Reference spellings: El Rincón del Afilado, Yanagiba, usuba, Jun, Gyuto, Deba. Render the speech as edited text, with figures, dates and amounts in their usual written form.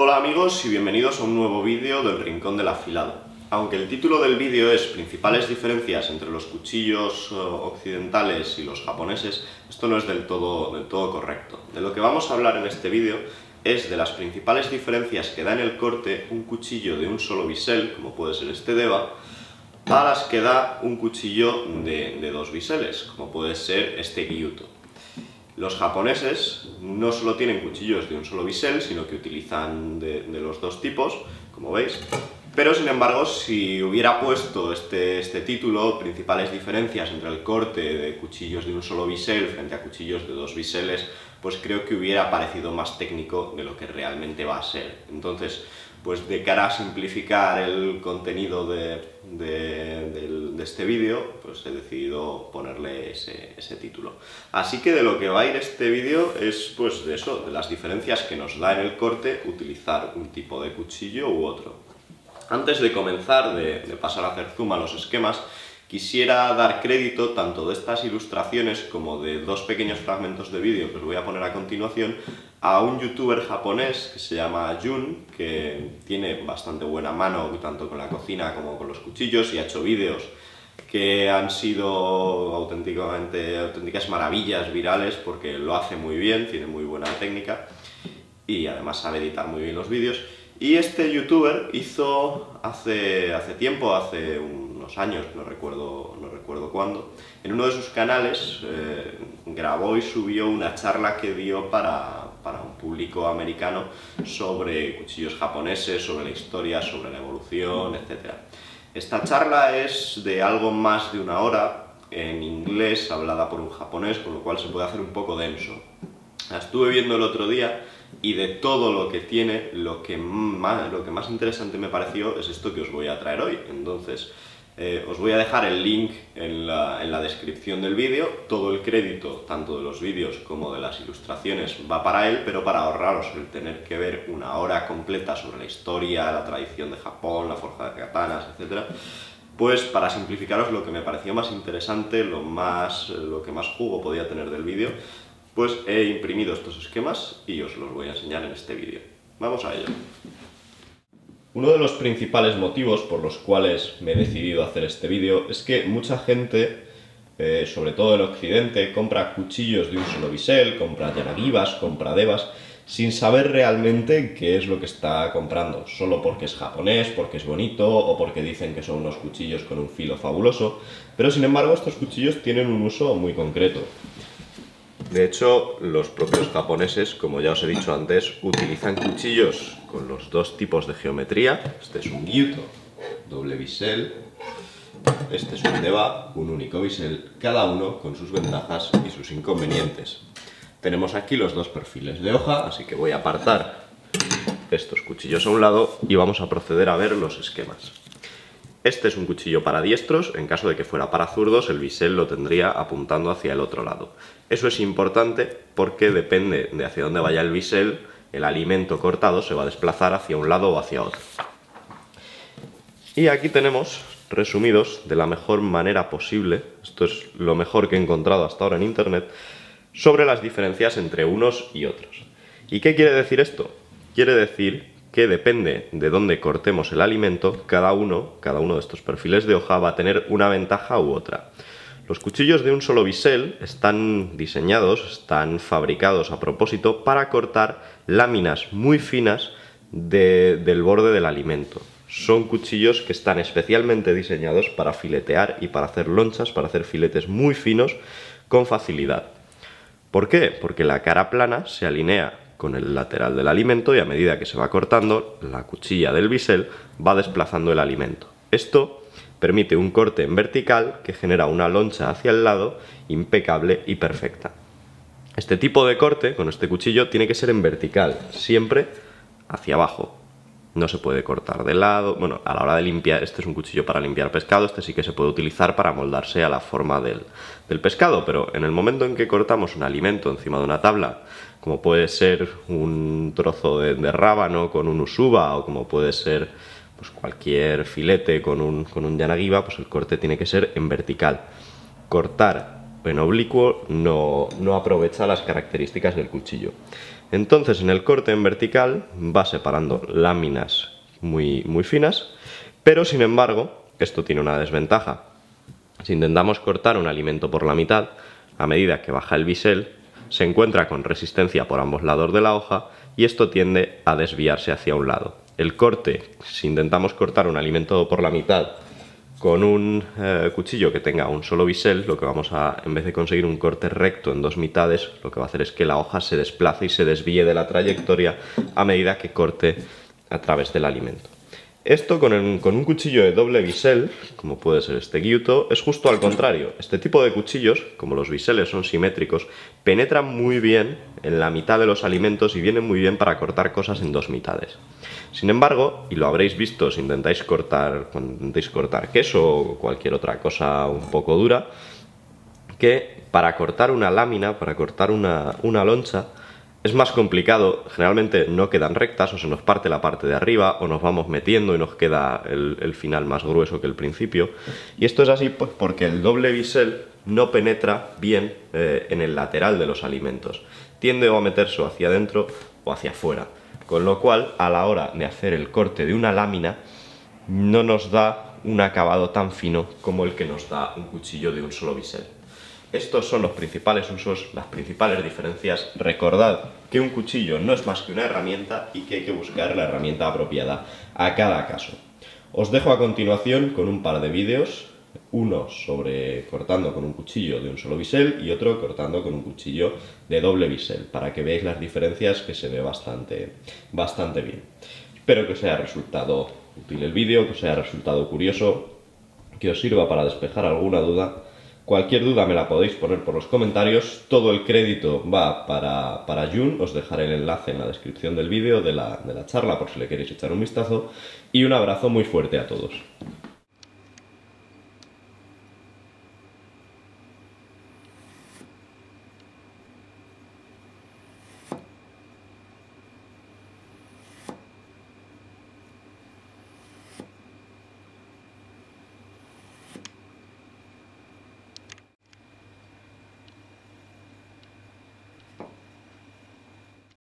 Hola amigos y bienvenidos a un nuevo vídeo del Rincón del Afilado. Aunque el título del vídeo es Principales diferencias entre los cuchillos occidentales y los japoneses, esto no es del todo correcto. De lo que vamos a hablar en este vídeo es de las principales diferencias que da en el corte un cuchillo de un solo bisel, como puede ser este Deba, a las que da un cuchillo de dos biseles, como puede ser este Gyuto. Los japoneses no solo tienen cuchillos de un solo bisel, sino que utilizan de los dos tipos, como veis, pero sin embargo, si hubiera puesto este título, principales diferencias entre el corte de cuchillos de un solo bisel frente a cuchillos de dos biseles, pues creo que hubiera parecido más técnico de lo que realmente va a ser. Entonces, pues de cara a simplificar el contenido de este vídeo, pues he decidido ponerle ese título. Así que de lo que va a ir este vídeo es pues de eso, de las diferencias que nos da en el corte utilizar un tipo de cuchillo u otro. Antes de comenzar, de pasar a hacer zoom a los esquemas, quisiera dar crédito tanto de estas ilustraciones como de dos pequeños fragmentos de vídeo que os voy a poner a continuación a un youtuber japonés que se llama Jun, que tiene bastante buena mano tanto con la cocina como con los cuchillos y ha hecho vídeos que han sido auténticas maravillas virales porque lo hace muy bien, tiene muy buena técnica y además sabe editar muy bien los vídeos. Y este youtuber hizo hace tiempo, hace unos años, no recuerdo cuándo, en uno de sus canales grabó y subió una charla que dio para un público americano sobre cuchillos japoneses, sobre la historia, sobre la evolución, etc. Esta charla es de algo más de una hora, en inglés, hablada por un japonés, con lo cual se puede hacer un poco denso. La estuve viendo el otro día y de todo lo que tiene, lo que más interesante me pareció es esto que os voy a traer hoy. Entonces, os voy a dejar el link en la descripción del vídeo. Todo el crédito, tanto de los vídeos como de las ilustraciones, va para él, pero para ahorraros el tener que ver una hora completa sobre la historia, la tradición de Japón, la forja de katanas, etc., pues para simplificaros lo que me pareció más interesante, lo que más jugo podía tener del vídeo, pues he imprimido estos esquemas y os los voy a enseñar en este vídeo. Vamos a ello. Uno de los principales motivos por los cuales me he decidido hacer este vídeo es que mucha gente, sobre todo en Occidente, compra cuchillos de un solo bisel, compra Yanagibas, compra Debas, sin saber realmente qué es lo que está comprando, solo porque es japonés, porque es bonito o porque dicen que son unos cuchillos con un filo fabuloso, pero sin embargo estos cuchillos tienen un uso muy concreto. De hecho, los propios japoneses, como ya os he dicho antes, utilizan cuchillos con los dos tipos de geometría. Este es un Gyuto, doble bisel. Este es un Deba, un único bisel, cada uno con sus ventajas y sus inconvenientes. Tenemos aquí los dos perfiles de hoja, así que voy a apartar estos cuchillos a un lado y vamos a proceder a ver los esquemas. Este es un cuchillo para diestros, en caso de que fuera para zurdos el bisel lo tendría apuntando hacia el otro lado. Eso es importante porque depende de hacia dónde vaya el bisel, el alimento cortado se va a desplazar hacia un lado o hacia otro. Y aquí tenemos resumidos de la mejor manera posible, esto es lo mejor que he encontrado hasta ahora en internet, sobre las diferencias entre unos y otros. ¿Y qué quiere decir esto? Quiere decir que depende de dónde cortemos el alimento, cada uno de estos perfiles de hoja va a tener una ventaja u otra. Los cuchillos de un solo bisel están diseñados, están fabricados a propósito para cortar láminas muy finas del borde del alimento. Son cuchillos que están especialmente diseñados para filetear y para hacer lonchas, para hacer filetes muy finos con facilidad. ¿Por qué? Porque la cara plana se alinea con el lateral del alimento y a medida que se va cortando, la cuchilla del bisel va desplazando el alimento. Esto permite un corte en vertical que genera una loncha hacia el lado impecable y perfecta. Este tipo de corte con este cuchillo tiene que ser en vertical, siempre hacia abajo. No se puede cortar de lado, bueno, a la hora de limpiar, este es un cuchillo para limpiar pescado, este sí que se puede utilizar para moldarse a la forma del pescado, pero en el momento en que cortamos un alimento encima de una tabla, como puede ser un trozo de rábano con un usuba o como puede ser pues, cualquier filete con un Yanagiba, pues el corte tiene que ser en vertical. Cortar en oblicuo no aprovecha las características del cuchillo. Entonces en el corte en vertical va separando láminas muy finas, pero sin embargo esto tiene una desventaja. Si intentamos cortar un alimento por la mitad, a medida que baja el bisel se encuentra con resistencia por ambos lados de la hoja y esto tiende a desviarse hacia un lado. El corte, si intentamos cortar un alimento por la mitad con un cuchillo que tenga un solo bisel, lo que vamos a, en vez de conseguir un corte recto en dos mitades, lo que va a hacer es que la hoja se desplace y se desvíe de la trayectoria a medida que corte a través del alimento. Esto con un cuchillo de doble bisel, como puede ser este Gyuto, es justo al contrario. Este tipo de cuchillos, como los biseles son simétricos, penetran muy bien en la mitad de los alimentos y vienen muy bien para cortar cosas en dos mitades. Sin embargo, y lo habréis visto si intentáis cortar, cuando intentáis cortar queso o cualquier otra cosa un poco dura, que para cortar una lámina, para cortar una loncha, es más complicado, generalmente no quedan rectas o se nos parte la parte de arriba o nos vamos metiendo y nos queda el final más grueso que el principio. Y esto es así pues porque el doble bisel no penetra bien en el lateral de los alimentos. Tiende o a meterse hacia adentro o hacia afuera. Con lo cual, a la hora de hacer el corte de una lámina, no nos da un acabado tan fino como el que nos da un cuchillo de un solo bisel. Estos son los principales usos, las principales diferencias. Recordad que un cuchillo no es más que una herramienta y que hay que buscar la herramienta apropiada a cada caso. Os dejo a continuación con un par de vídeos, uno sobre cortando con un cuchillo de un solo bisel y otro cortando con un cuchillo de doble bisel, para que veáis las diferencias, que se ve bastante bien. Espero que os haya resultado útil el vídeo, que os haya resultado curioso, que os sirva para despejar alguna duda. Cualquier duda me la podéis poner por los comentarios. Todo el crédito va para Jun. Os dejaré el enlace en la descripción del vídeo de la charla por si le queréis echar un vistazo. Y un abrazo muy fuerte a todos.